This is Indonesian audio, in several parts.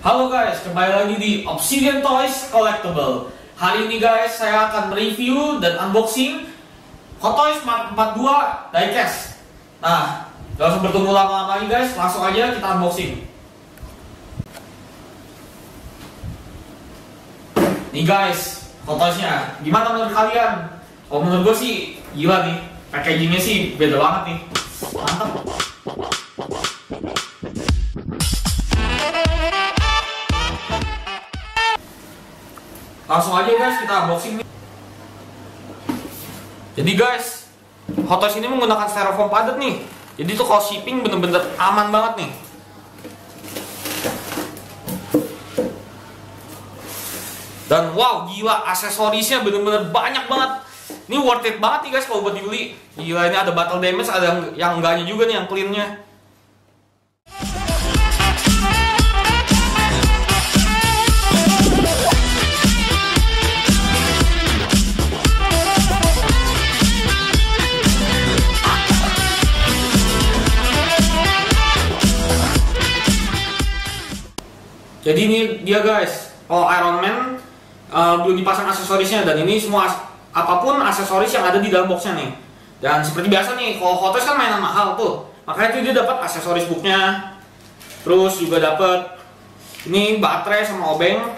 Halo guys, kembali lagi di Obsidian Toys Collectible. Hari ini guys, saya akan mereview dan unboxing Hot Toys Mark 42 diecast. Nah, gak usah bertunggu lama-lama lagi guys, langsung aja kita unboxing. Nih guys, Hot Toys-nya. Gimana menurut kalian? Kalau menurut gue sih, gila nih. Packagingnya sih beda banget nih. Mantap. Langsung aja guys kita unboxing nih. Jadi guys, Hot Toys ini menggunakan styrofoam padat nih. Jadi tuh kalau shipping bener-bener aman banget nih. Dan wow, gila aksesorisnya bener-bener banyak banget. Ini worth it banget nih guys kalau buat dibeli. Gila, ini ada battle damage, ada yang enggaknya juga nih, yang cleannya. Jadi ini dia guys, kalau Iron Man belum dipasang aksesorisnya, dan ini semua apapun aksesoris yang ada di dalam boxnya nih. Dan seperti biasa nih, kalau Hot Toys kan mainan mahal tuh, makanya itu dia dapat aksesoris booknya, terus juga dapat ini baterai sama obeng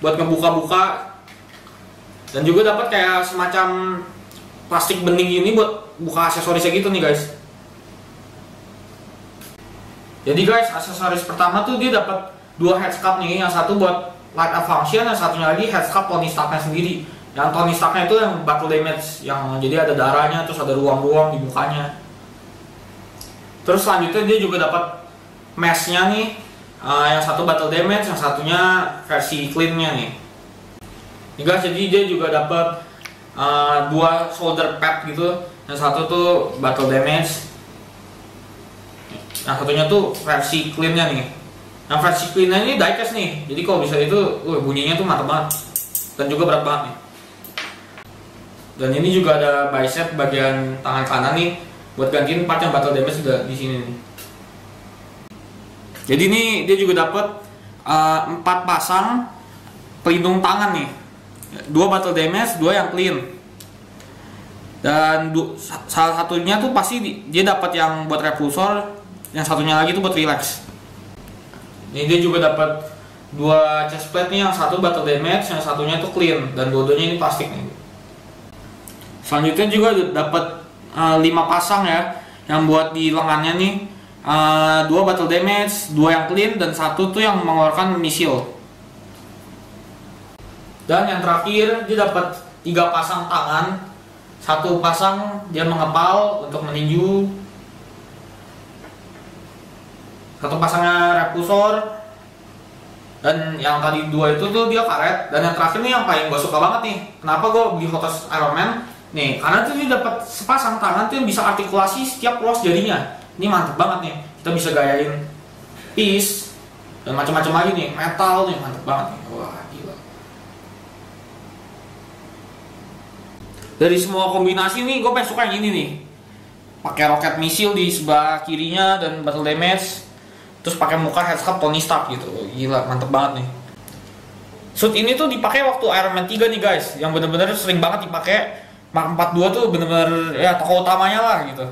buat ngebuka-buka, dan juga dapat kayak semacam plastik bening ini buat buka aksesorisnya gitu nih guys. Jadi guys, aksesoris pertama tuh dia dapat dua headscarf nih, yang satu buat light up function, yang satunya lagi headscarf Tony Stark-nya sendiri. Yang Tony Stark-nya itu yang battle damage, yang jadi ada darahnya, terus ada ruang-ruang di mukanya. Terus selanjutnya dia juga dapat mesh-nya nih, yang satu battle damage, yang satunya versi clean-nya nih. Ini guys, jadi dia juga dapat dua shoulder pad gitu, yang satu tuh battle damage, yang satunya tuh versi clean-nya nih. Nah, versi clean-nya ini diecast nih, jadi kalau bisa itu bunyinya tuh mantap banget, dan juga berat banget nih. Dan ini juga ada bicep bagian tangan kanan nih, buat gantiin part yang battle damage sudah di sini nih. Jadi ini dia juga dapat 4 pasang pelindung tangan nih, 2 battle damage, 2 yang clean. Dan salah satunya tuh pasti dia dapat yang buat repulsor, yang satunya lagi tuh buat relax. Ini dia juga dapat dua chestplate nih, yang satu battle damage, yang satunya itu clean, dan dua-duanya ini plastik nih. Selanjutnya juga dapat 5 pasang ya, yang buat di lengannya nih, 2 battle damage, 2 yang clean, dan satu tuh yang mengeluarkan misil. Dan yang terakhir dia dapat 3 pasang tangan, 1 pasang dia mengepal untuk meninju, 1 pasangnya repulsor, dan yang tadi 2 itu tuh dia karet. Dan yang terakhir nih yang paling gue suka banget nih, kenapa gue beli Hot Toys Iron Man nih, karena tuh dia dapat sepasang tangan tuh yang bisa artikulasi setiap ruas jarinya. Ini mantep banget nih, kita bisa gayain piece dan macam-macam lagi nih, metal nih, mantep banget nih. Wah gila, dari semua kombinasi nih gue pengen suka yang ini nih, pakai roket misil di sebelah kirinya dan battle damage, terus pakai muka headscarf Tony Stark gitu. Gila, mantep banget nih. Suit ini tuh dipakai waktu Iron Man 3 nih guys, yang bener-bener sering banget dipakai. Mark 42 tuh bener-bener ya tokoh utamanya lah gitu.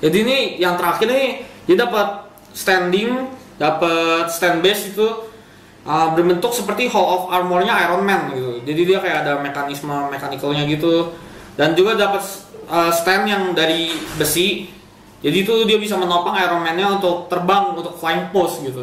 Jadi ini yang terakhir nih, dia dapat standing, dapat stand base itu berbentuk seperti Hall of Armor-nya Iron Man gitu. Jadi dia kayak ada mekanisme mechanical-nya gitu. Dan juga dapat stand yang dari besi. Jadi itu dia bisa menopang Iron Man-nya untuk terbang, untuk flying pose gitu.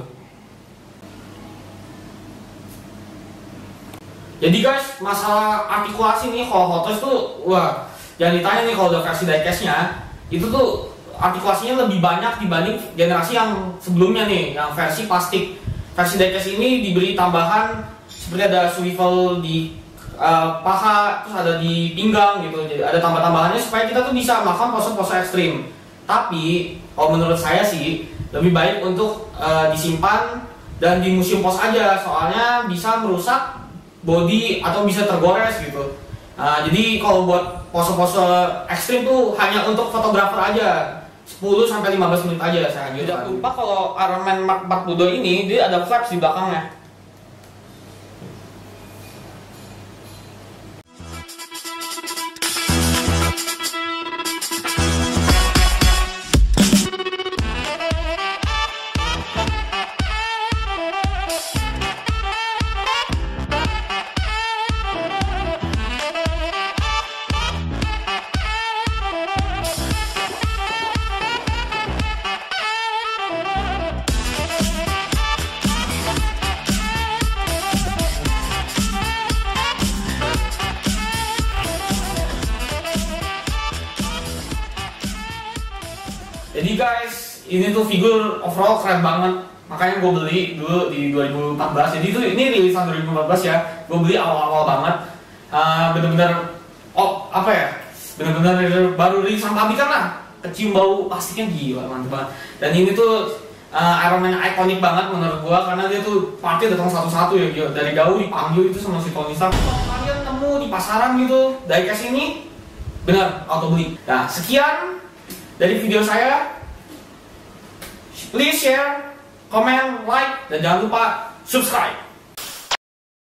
Jadi guys, masalah artikulasi nih kalau Hot Toys tuh, wah, jangan ditanya nih kalau udah versi diecast-nya, itu tuh artikulasinya lebih banyak dibanding generasi yang sebelumnya nih, yang versi plastik. Versi diecast ini diberi tambahan seperti ada swivel di paha, terus ada di pinggang gitu. Jadi ada tambah-tambahannya supaya kita tuh bisa melakukan pose-pose ekstrim. Tapi kalau menurut saya sih lebih baik untuk disimpan dan di museum pos aja, soalnya bisa merusak body atau bisa tergores gitu. Jadi kalau buat pose-pose ekstrim tuh hanya untuk fotografer aja, 10-15 menit aja lah saya. Tidak lupa kalau Iron Man Mark 42 ini dia ada flaps di belakangnya. Jadi guys, ini tuh figur overall keren banget. Makanya gue beli dulu di 2014. Jadi itu ini rilisan 2014 ya. Gue beli awal-awal banget. Bener-bener, apa ya? Bener-bener baru rilisan pabrikan lah. Kecium bau plastiknya gila, mantep banget. Dan ini tuh Iron Man ikonik banget menurut gue, karena dia tuh partnya datang satu-satu ya, gila. Dari jauh dipanggil itu sama si Tony Stark. Kalau kalian nemu di pasaran gitu, diecast ini bener auto beli. Nah, sekian dari video saya. Please share, comment, like, dan jangan lupa subscribe.